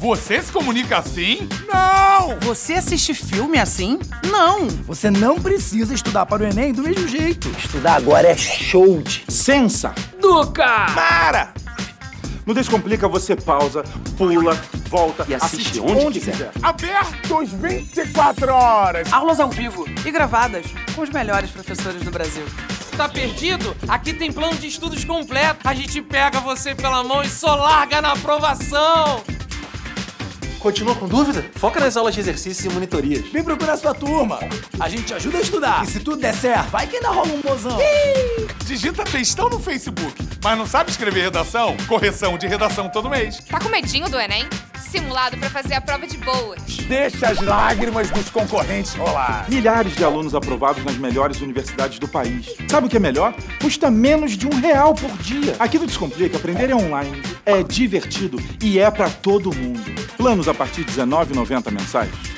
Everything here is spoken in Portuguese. Você se comunica assim? Não! Você assiste filme assim? Não! Você não precisa estudar para o Enem do mesmo jeito. Estudar agora é show de... Sensa! Duca! Mara! No Descomplica você pausa, pula, volta e assiste onde quiser. Abertos 24 horas! Aulas ao vivo e gravadas com os melhores professores do Brasil. Tá perdido? Aqui tem plano de estudos completo. A gente pega você pela mão e só larga na aprovação. Continua com dúvida? Foca nas aulas de exercício e monitorias. Vem procurar sua turma. A gente te ajuda a estudar. E se tudo der certo, vai que ainda rola um mozão. Digita textão no Facebook, mas não sabe escrever redação? Correção de redação todo mês. Tá com medinho do Enem? Simulado pra fazer a prova de boas. Deixa as lágrimas dos concorrentes rolar. Milhares de alunos aprovados nas melhores universidades do país. Sabe o que é melhor? Custa menos de R$1 por dia. Aqui no Descomplica, aprender é online, é divertido e é pra todo mundo. Planos a partir de R$19,90 mensais.